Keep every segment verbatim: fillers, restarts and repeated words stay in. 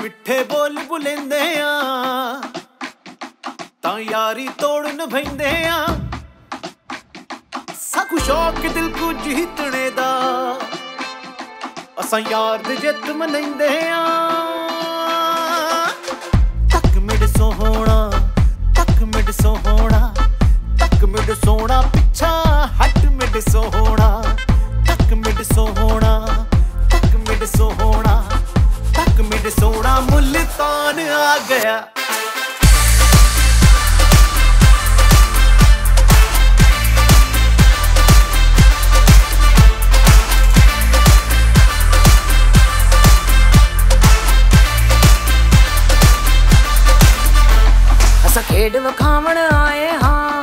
मिठे बोल बुलेंदे आ यारी तोड़न भैंदे आ साकू शौक दिल को जीतने दा असा यार दी जित मनाइंदे आ तक मेडे सोहना तक मेडे सोहना तक मेडे सोहना पिछा हट मेडे सोहना तक मेडे सोहना तक मेडे सोहना तक मेडे सोहना मुल्तान आ गया। खेड वखावण आए हाँ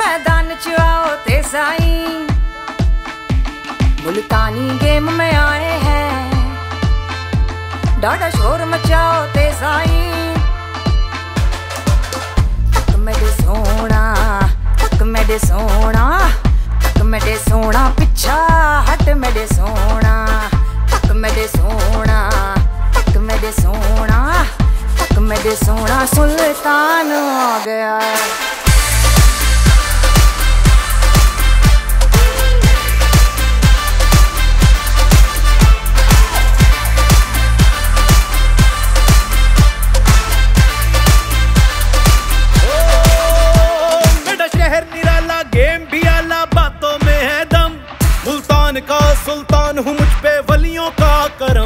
मैदान च आओ ते साई मुल्तानी गेम में आए हैं डाढ़ा शोर मचाओ ते साई। तक मेडे सोहना तक मेडे सोहना तक मेडे सोहना पिछा हट मेडे सोहना तक मेडे सोहना तक मेडे सोहना तक मेडे सोहना सुल्तान आ गया। मेरा शहर निराला गेम भी आला बातों में है दम मुल्तान का सुल्तान हूँ मुझ पे वलियों का करम।